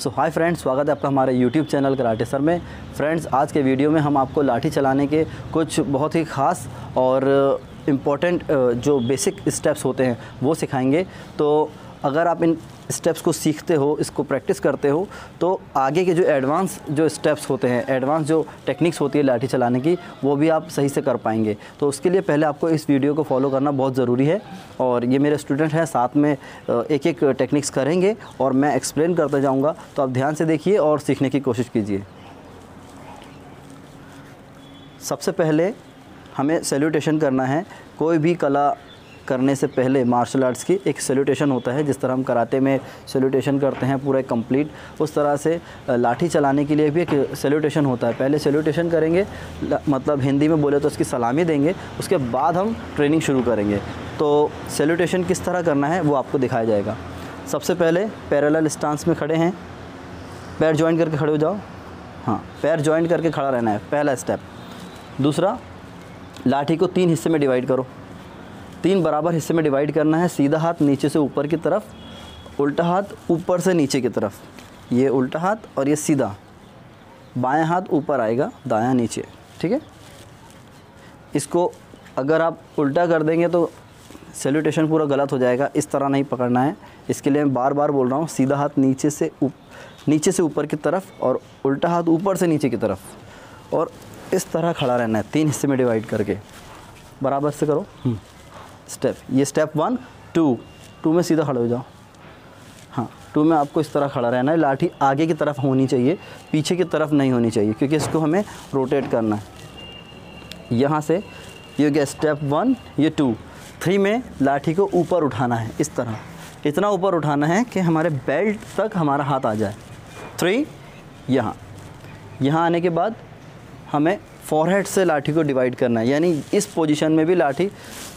सो hi friends, स्वागत है आपका हमारे यूट्यूब चैनल कराटे सर में। फ्रेंड्स, आज के वीडियो में हम आपको लाठी चलाने के कुछ बहुत ही ख़ास और इम्पॉर्टेंट जो बेसिक स्टेप्स होते हैं वो सिखाएंगे। तो अगर आप इन स्टेप्स को सीखते हो, इसको प्रैक्टिस करते हो, तो आगे के जो एडवांस जो स्टेप्स होते हैं, एडवांस जो टेक्निक्स होती है लाठी चलाने की, वो भी आप सही से कर पाएंगे। तो उसके लिए पहले आपको इस वीडियो को फॉलो करना बहुत ज़रूरी है। और ये मेरे स्टूडेंट हैं, साथ में एक एक टेक्निक्स करेंगे और मैं एक्सप्लेन करता जाऊँगा। तो आप ध्यान से देखिए और सीखने की कोशिश कीजिए। सबसे पहले हमें सैल्यूटेशन करना है। कोई भी कला करने से पहले मार्शल आर्ट्स की एक सैल्यूटेशन होता है। जिस तरह हम कराटे में सैल्यूटेशन करते हैं पूरा कंप्लीट, उस तरह से लाठी चलाने के लिए भी एक सैल्यूटेशन होता है। पहले सैल्यूटेशन करेंगे, मतलब हिंदी में बोले तो उसकी सलामी देंगे, उसके बाद हम ट्रेनिंग शुरू करेंगे। तो सैल्यूटेशन किस तरह करना है वो आपको दिखाया जाएगा। सबसे पहले पैरेलल स्टांस में खड़े हैं, पैर ज्वाइन करके खड़े हो जाओ। हाँ, पैर ज्वाइन करके खड़ा रहना है, पहला स्टेप। दूसरा, लाठी को 3 हिस्से में डिवाइड करो, 3 बराबर हिस्से में डिवाइड करना है। सीधा हाथ नीचे से ऊपर की तरफ, उल्टा हाथ ऊपर से नीचे की तरफ, ये उल्टा हाथ और ये सीधा। बायां हाथ ऊपर आएगा, दायां नीचे, ठीक है। इसको अगर आप उल्टा कर देंगे तो सैल्यूटेशन पूरा गलत हो जाएगा। इस तरह नहीं पकड़ना है, इसके लिए मैं बार बार बोल रहा हूँ। सीधा हाथ नीचे से ऊपर की तरफ और उल्टा हाथ ऊपर से नीचे की तरफ, और इस तरह खड़ा रहना है 3 हिस्से में डिवाइड करके। बराबर से करो स्टेप। ये स्टेप 1, 2 में सीधा खड़े हो जाओ। हाँ, 2 में आपको इस तरह खड़ा रहना है। लाठी आगे की तरफ होनी चाहिए, पीछे की तरफ नहीं होनी चाहिए, क्योंकि इसको हमें रोटेट करना है। यहाँ से ये हो गया स्टेप 1, ये 2। 3 में लाठी को ऊपर उठाना है, इस तरह इतना ऊपर उठाना है कि हमारे बेल्ट तक हमारा हाथ आ जाए। 3, यहाँ आने के बाद हमें फॉरहेड से लाठी को डिवाइड करना है, यानी इस पोजीशन में भी लाठी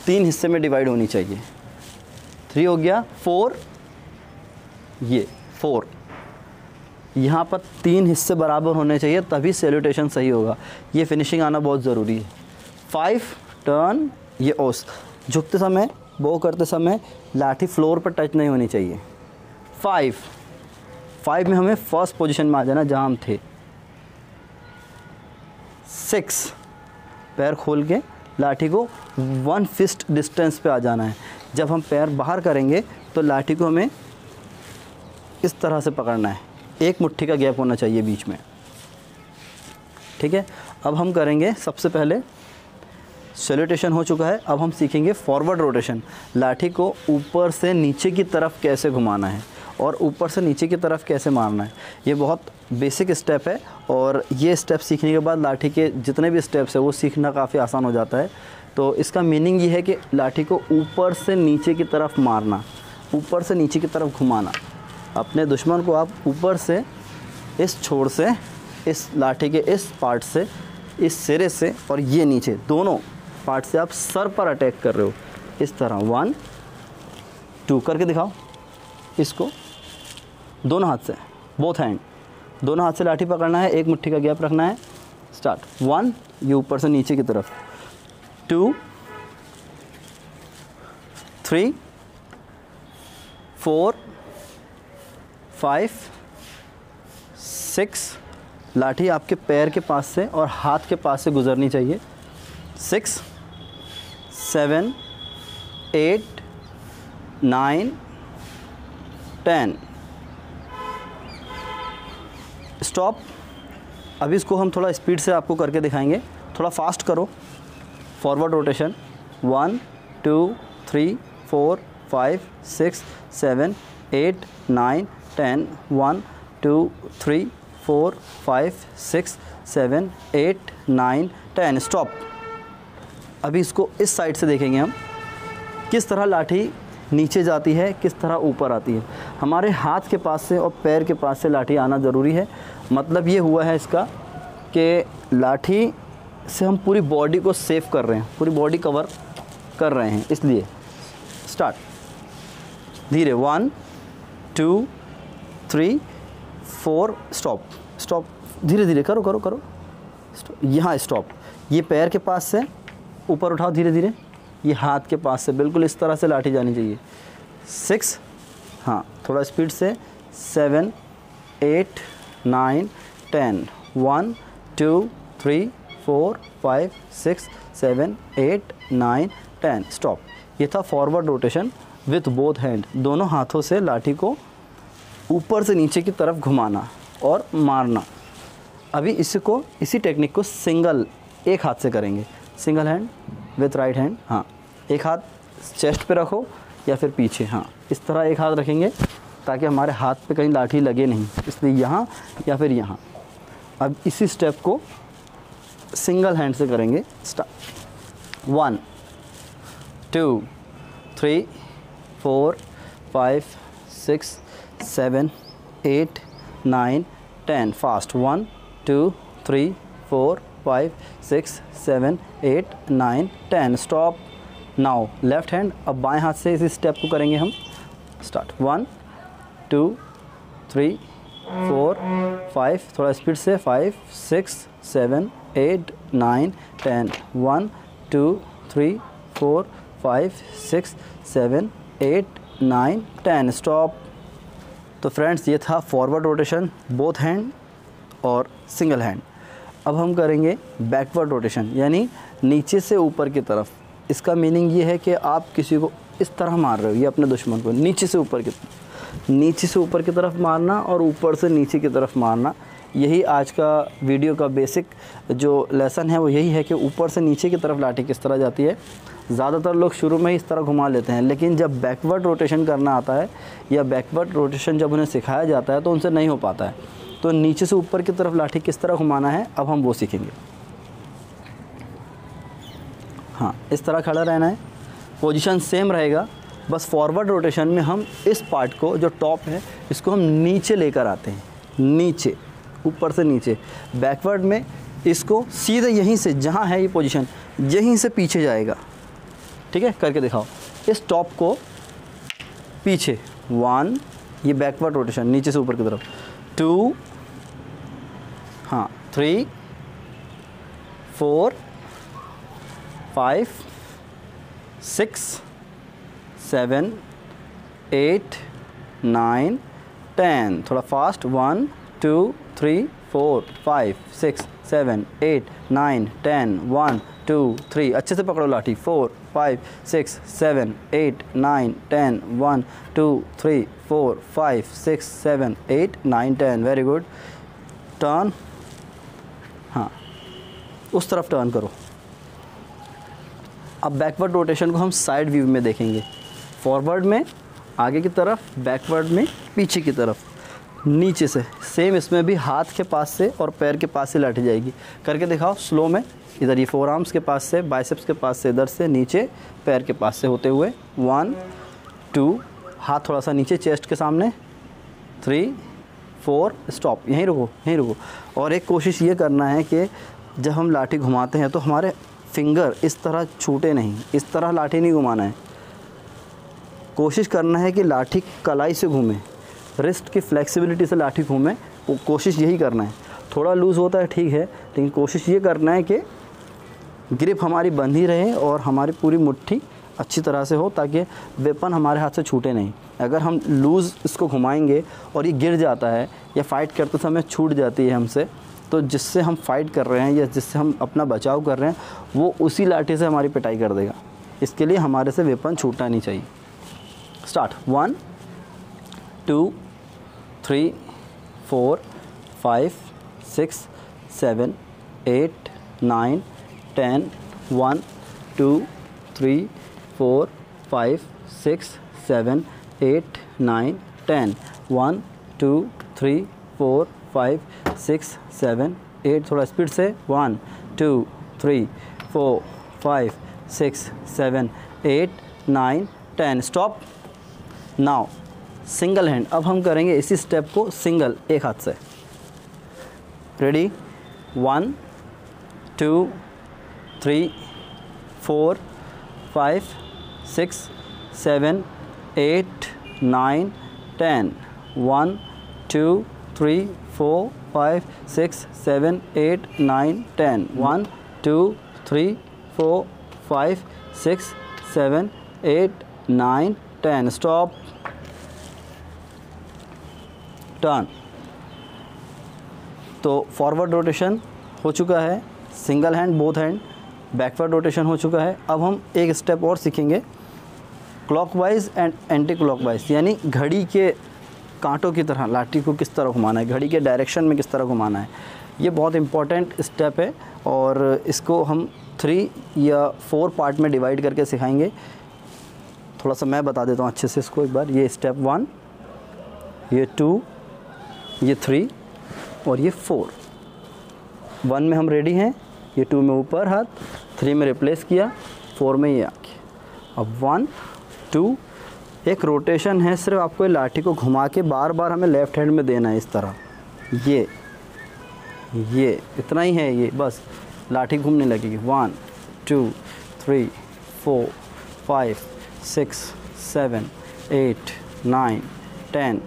3 हिस्से में डिवाइड होनी चाहिए। 3 हो गया, 4, ये 4। यहाँ पर 3 हिस्से बराबर होने चाहिए, तभी सैल्यूटेशन सही होगा। ये फिनिशिंग आना बहुत ज़रूरी है। 5, टर्न, ये ओस। झुकते समय, बो करते समय लाठी फ्लोर पर टच नहीं होनी चाहिए। 5 में हमें फर्स्ट पोजीशन में आ जाना जहाँ हम थे। 6, पैर खोल के लाठी को 1 फिस्ट डिस्टेंस पे आ जाना है। जब हम पैर बाहर करेंगे तो लाठी को हमें इस तरह से पकड़ना है, एक मुट्ठी का गैप होना चाहिए बीच में, ठीक है। अब हम करेंगे, सबसे पहले सैल्यूटेशन हो चुका है, अब हम सीखेंगे फॉरवर्ड रोटेशन। लाठी को ऊपर से नीचे की तरफ कैसे घुमाना है और ऊपर से नीचे की तरफ कैसे मारना है। ये बहुत बेसिक स्टेप है, और ये स्टेप सीखने के बाद लाठी के जितने भी स्टेप्स हैं वो सीखना काफ़ी आसान हो जाता है। तो इसका मीनिंग ये है कि लाठी को ऊपर से नीचे की तरफ मारना, ऊपर से नीचे की तरफ घुमाना। अपने दुश्मन को आप ऊपर से, इस छोर से, इस लाठी के इस पार्ट से, इस सिरे से और ये नीचे, दोनों पार्ट से आप सर पर अटैक कर रहे हो। इस तरह 1, 2 करके दिखाओ इसको। दोनों हाथ से, बोथ हैंड, दोनों हाथ से लाठी पकड़ना है, एक मुट्ठी का गैप रखना है। स्टार्ट। 1, ये ऊपर से नीचे की तरफ। 2, 3, 4, 5, 6। लाठी आपके पैर के पास से और हाथ के पास से गुजरनी चाहिए। 6, 7, 8, 9, 10। स्टॉप। अभी इसको हम थोड़ा स्पीड से आपको करके दिखाएंगे, थोड़ा फास्ट करो। Forward rotation 1, 2, 3, 4, 5, 6, 7, 8, 9, 10। 1, 2, 3, 4, 5, 6, 7, 8, 9, 10। स्टॉप। अभी इसको इस साइड से देखेंगे हम, किस तरह लाठी नीचे जाती है, किस तरह ऊपर आती है। हमारे हाथ के पास से और पैर के पास से लाठी आना ज़रूरी है। मतलब ये हुआ है इसका कि लाठी से हम पूरी बॉडी को सेफ कर रहे हैं, पूरी बॉडी कवर कर रहे हैं, इसलिए। स्टार्ट। धीरे। 1, 2, 3, 4। स्टॉप। स्टॉप धीरे धीरे करो करो करो। यहाँ स्टॉप। ये पैर के पास से ऊपर उठाओ धीरे धीरे, ये हाथ के पास से, बिल्कुल इस तरह से लाठी जानी चाहिए। 6, हाँ थोड़ा स्पीड से। 7, 8, 9, 10, 1, 2, 3, 4, 5, 6, 7, 8, 9, 10, स्टॉप। ये था forward rotation with both hand, दोनों हाथों से लाठी को ऊपर से नीचे की तरफ घुमाना और मारना। अभी इसको, इसी टेक्निक को सिंगल एक हाथ से करेंगे, single hand with right hand. हाँ, एक हाथ चेस्ट पे रखो या फिर पीछे, हाँ इस तरह एक हाथ रखेंगे ताकि हमारे हाथ पे कहीं लाठी लगे नहीं, इसलिए यहाँ या फिर यहाँ। अब इसी स्टेप को सिंगल हैंड से करेंगे, start. 1 2 3 4 5 6 7 8 9 10, fast. 1 2 3 4 5 6 7 8 9 10, stop. Now left hand, अब बाएं हाथ से इसी स्टेप को करेंगे हम, स्टार्ट। 1 2 3 4 5, थोड़ा स्पीड से, 5 6 7 8 9 10, 1 2 3 4 5 6 7 8 9 10, स्टॉप। तो फ्रेंड्स, ये था फॉरवर्ड रोटेशन बोथ हैंड और सिंगल हैंड। अब हम करेंगे बैकवर्ड रोटेशन, यानी नीचे से ऊपर की तरफ। इसका मीनिंग ये है कि आप किसी को इस तरह मार रहे हो, ये अपने दुश्मन को नीचे से ऊपर की तरफ, नीचे से ऊपर की तरफ मारना और ऊपर से नीचे की तरफ मारना। यही आज का वीडियो का बेसिक जो लेसन है वो यही है कि ऊपर से नीचे की तरफ लाठी किस तरह जाती है। ज़्यादातर लोग शुरू में ही इस तरह घुमा लेते हैं, लेकिन जब बैकवर्ड रोटेशन करना आता है या बैकवर्ड रोटेशन जब उन्हें सिखाया जाता है तो उनसे नहीं हो पाता है। तो नीचे से ऊपर की तरफ लाठी किस तरह घुमाना है, अब हम वो सीखेंगे। हाँ, इस तरह खड़ा रहना है, पोजीशन सेम रहेगा, बस फॉरवर्ड रोटेशन में हम इस पार्ट को, जो टॉप है, इसको हम नीचे लेकर आते हैं, नीचे, ऊपर से नीचे। बैकवर्ड में इसको सीधे यहीं से, जहाँ है ये पोजीशन, यहीं से पीछे जाएगा। ठीक है, करके दिखाओ। इस टॉप को पीछे, 1, ये बैकवर्ड रोटेशन नीचे से ऊपर की तरफ, 2, हाँ 3 4 5 6 7 8 9 10, थोड़ा फास्ट। 1 2 3 4 5 6 7 8 9 10, 1 2 3, अच्छे से पकड़ो लाठी, 4 5 6 7 8 9 10, 1 2 3 4 5 6 7 8 9 10, वेरी गुड। टर्न, हाँ उस तरफ टर्न करो। अब बैकवर्ड रोटेशन को हम साइड व्यू में देखेंगे, फॉरवर्ड में आगे की तरफ, बैकवर्ड में पीछे की तरफ, नीचे से। सेम इसमें भी हाथ के पास से और पैर के पास से लाठी जाएगी, करके दिखाओ स्लो में। इधर ये फोर आर्म्स के पास से, बाइसेप्स के पास से, इधर से नीचे पैर के पास से होते हुए, 1 2, हाथ थोड़ा सा नीचे चेस्ट के सामने, 3 4, स्टॉप। यहीं रुको, यहीं रुको। और एक कोशिश ये करना है कि जब हम लाठी घुमाते हैं तो हमारे फिंगर इस तरह छूटे नहीं, इस तरह लाठी नहीं घुमाना है। कोशिश करना है कि लाठी कलाई से घूमे, रिस्ट की फ्लेक्सिबिलिटी से लाठी घूमे, वो कोशिश यही करना है। थोड़ा लूज़ होता है ठीक है, लेकिन कोशिश ये करना है कि ग्रिप हमारी बंधी रहे और हमारी पूरी मुट्ठी अच्छी तरह से हो, ताकि वेपन हमारे हाथ से छूटे नहीं। अगर हम लूज़ इसको घुमाएंगे और ये गिर जाता है या फ़ाइट करते समय छूट जाती है हमसे, तो जिससे हम फ़ाइट कर रहे हैं या जिससे हम अपना बचाव कर रहे हैं, वो उसी लाठी से हमारी पिटाई कर देगा। इसके लिए हमारे से वेपन छूटना नहीं चाहिए। स्टार्ट। 1 2 3 4 5 6 7 8 9 10, 1 2 3 4 5 6 7 8 9 10, 1 2 3 4 5 6 7 8, थोड़ा स्पीड से, 1 2 3 4 5 6 7 8 9 10, स्टॉप। नाउ सिंगल हैंड, अब हम करेंगे इसी स्टेप को सिंगल एक हाथ से। Ready, 1 2 3 4 5 6 7 8 9 10, 1 2 3 4 5 6 7 8 9 10, 1 2 3 4 5 6 7 8 9 10, stop. टर्न, तो फॉरवर्ड रोटेशन हो चुका है, single hand both hand, backward rotation हो चुका है। अब हम एक स्टेप और सीखेंगे क्लॉकवाइज एंड एंटी क्लॉकवाइज, यानी घड़ी के कांटों की तरह लाठी को किस तरह घुमाना है, घड़ी के डायरेक्शन में किस तरह घुमाना है। ये बहुत इम्पॉर्टेंट स्टेप है और इसको हम 3 या 4 पार्ट में डिवाइड करके सिखाएंगे। थोड़ा सा मैं बता देता हूँ अच्छे से इसको एक बार। ये स्टेप 1, ये 2, ये 3 और ये 4। 1 में हम रेडी हैं, ये 2 में ऊपर हाथ, 3 में रिप्लेस किया, 4 में ये आके। अब 1, 2 एक रोटेशन है, सिर्फ आपको लाठी को घुमा के बार बार हमें लेफ़्ट हैंड में देना है इस तरह। ये इतना ही है, ये बस लाठी घूमने लगेगी। 1, 2, 3, 4, 5, 6, 7, 8, 9, 10।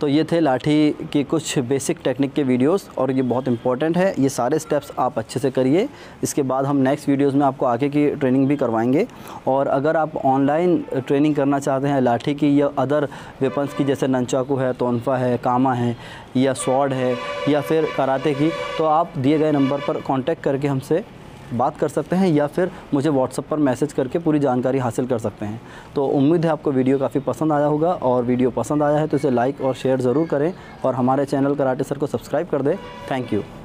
तो ये थे लाठी की कुछ बेसिक टेक्निक के वीडियोस और ये बहुत इंपॉर्टेंट है। ये सारे स्टेप्स आप अच्छे से करिए, इसके बाद हम नेक्स्ट वीडियोस में आपको आगे की ट्रेनिंग भी करवाएंगे। और अगर आप ऑनलाइन ट्रेनिंग करना चाहते हैं लाठी की या अदर वेपन्स की, जैसे नंचाकू है, तोनफा है, कामा है या स्वॉर्ड है या फिर कराते की, तो आप दिए गए नंबर पर कॉन्टैक्ट करके हमसे बात कर सकते हैं या फिर मुझे व्हाट्सएप पर मैसेज करके पूरी जानकारी हासिल कर सकते हैं। तो उम्मीद है आपको वीडियो काफ़ी पसंद आया होगा और वीडियो पसंद आया है तो इसे लाइक और शेयर ज़रूर करें और हमारे चैनल कराटे सर को सब्सक्राइब कर दें। Thank you.